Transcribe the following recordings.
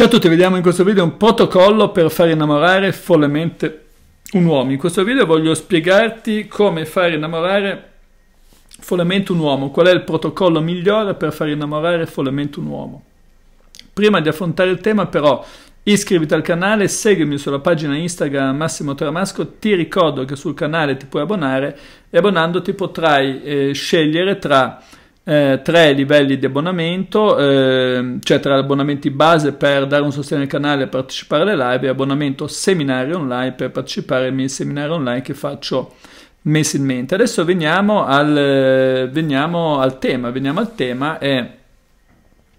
Ciao a tutti, vediamo in questo video un protocollo per far innamorare follemente un uomo. In questo video voglio spiegarti come far innamorare follemente un uomo, qual è il protocollo migliore per far innamorare follemente un uomo. Prima di affrontare il tema però iscriviti al canale, seguimi sulla pagina Instagram Massimo Tramasco, ti ricordo che sul canale ti puoi abbonare e abbonandoti potrai scegliere tra tre livelli di abbonamento, cioè tra abbonamenti base per dare un sostegno al canale e partecipare alle live e abbonamento seminario online per partecipare ai miei seminari online che faccio mensilmente. Adesso veniamo al tema e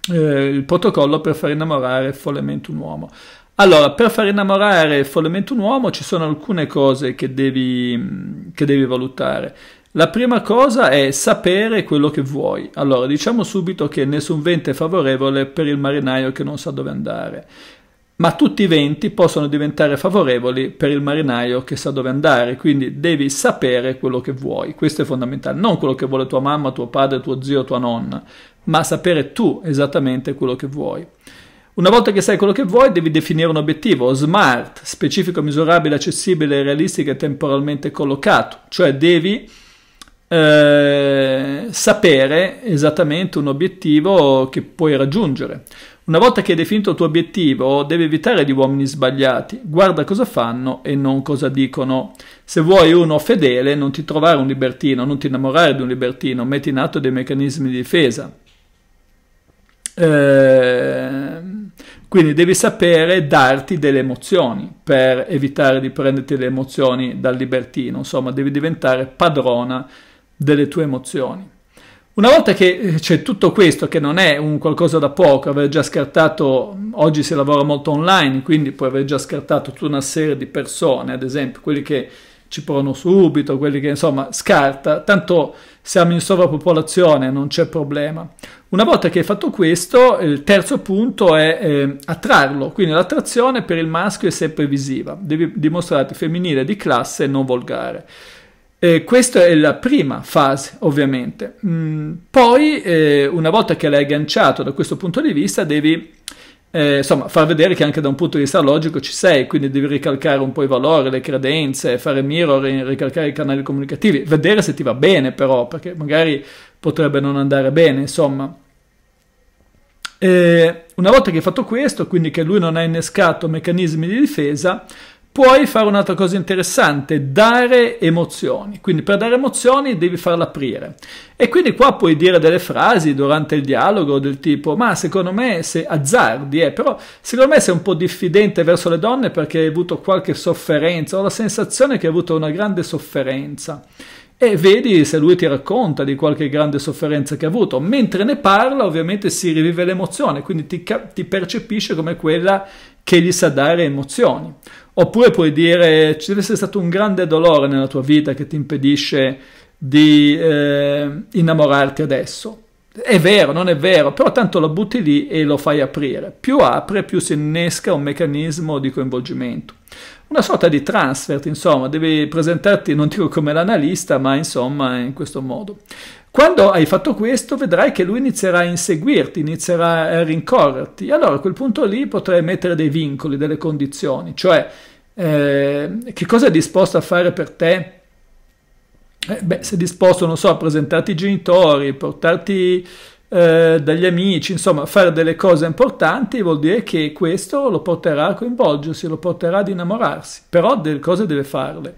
il protocollo per far innamorare follemente un uomo. Allora, per far innamorare follemente un uomo ci sono alcune cose che devi valutare. La prima cosa è sapere quello che vuoi. Allora, diciamo subito che nessun vento è favorevole per il marinaio che non sa dove andare, ma tutti i venti possono diventare favorevoli per il marinaio che sa dove andare, quindi devi sapere quello che vuoi, questo è fondamentale, non quello che vuole tua mamma, tuo padre, tuo zio, tua nonna, ma sapere tu esattamente quello che vuoi. Una volta che sai quello che vuoi, devi definire un obiettivo SMART, specifico, misurabile, accessibile, realistico e temporalmente collocato, cioè devi sapere esattamente un obiettivo che puoi raggiungere. Una volta che hai definito il tuo obiettivo, devi evitare gli uomini sbagliati, guarda cosa fanno e non cosa dicono. Se vuoi uno fedele, non ti trovare un libertino, non ti innamorare di un libertino, metti in atto dei meccanismi di difesa. Quindi devi sapere darti delle emozioni per evitare di prenderti le emozioni dal libertino, insomma devi diventare padrona delle tue emozioni. Una volta che c'è tutto questo, che non è un qualcosa da poco, aver già scartato, oggi si lavora molto online, quindi puoi aver già scartato tutta una serie di persone, ad esempio quelli che ci provano subito, quelli che insomma scarta, tanto siamo in sovrappopolazione, non c'è problema. Una volta che hai fatto questo, il terzo punto è attrarlo, quindi l'attrazione per il maschio è sempre visiva, devi dimostrarti femminile di classe e non volgare. Questa è la prima fase ovviamente, poi una volta che l'hai agganciato da questo punto di vista devi insomma, far vedere che anche da un punto di vista logico ci sei, quindi devi ricalcare un po' i valori, le credenze, fare mirroring, ricalcare i canali comunicativi, vedere se ti va bene però, perché magari potrebbe non andare bene, insomma. Una volta che hai fatto questo, quindi che lui non ha innescato meccanismi di difesa, puoi fare un'altra cosa interessante, dare emozioni, quindi per dare emozioni devi farla aprire e quindi qua puoi dire delle frasi durante il dialogo del tipo ma secondo me se azzardi però secondo me sei un po' diffidente verso le donne perché hai avuto qualche sofferenza, ho la sensazione che hai avuto una grande sofferenza e vedi se lui ti racconta di qualche grande sofferenza che ha avuto, mentre ne parla ovviamente si rivive l'emozione, quindi ti percepisce come quella che gli sa dare emozioni. Oppure puoi dire ci deve essere stato un grande dolore nella tua vita che ti impedisce di innamorarti adesso. È vero, non è vero, però tanto lo butti lì e lo fai aprire. Più apre, più si innesca un meccanismo di coinvolgimento. Una sorta di transfert, insomma, devi presentarti, non dico come l'analista, ma insomma in questo modo. Quando hai fatto questo vedrai che lui inizierà a inseguirti, inizierà a rincorrerti, allora a quel punto lì potrai mettere dei vincoli, delle condizioni, cioè che cosa è disposto a fare per te? Se è disposto, non so, a presentarti i genitori, portarti dagli amici, insomma fare delle cose importanti vuol dire che questo lo porterà a coinvolgersi, lo porterà ad innamorarsi, però delle cose deve farle.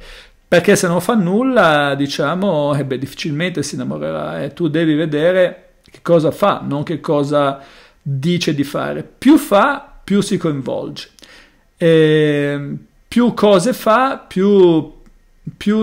Perché se non fa nulla, diciamo, difficilmente si innamorerà. Tu devi vedere che cosa fa, non che cosa dice di fare. Più fa, più si coinvolge. Più cose fa, più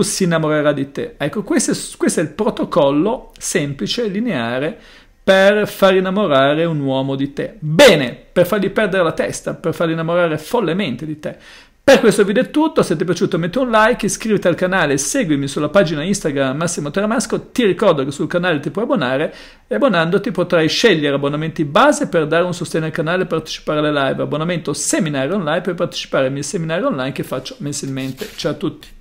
si innamorerà di te. Ecco, questo è il protocollo semplice, lineare, per far innamorare un uomo di te. Bene, per fargli perdere la testa, per fargli innamorare follemente di te. Per questo video è tutto, se ti è piaciuto metti un like, iscriviti al canale, seguimi sulla pagina Instagram Massimo Tramasco, ti ricordo che sul canale ti puoi abbonare e abbonandoti potrai scegliere abbonamenti base per dare un sostegno al canale e partecipare alle live, abbonamento seminario online per partecipare ai miei seminari online che faccio mensilmente. Ciao a tutti!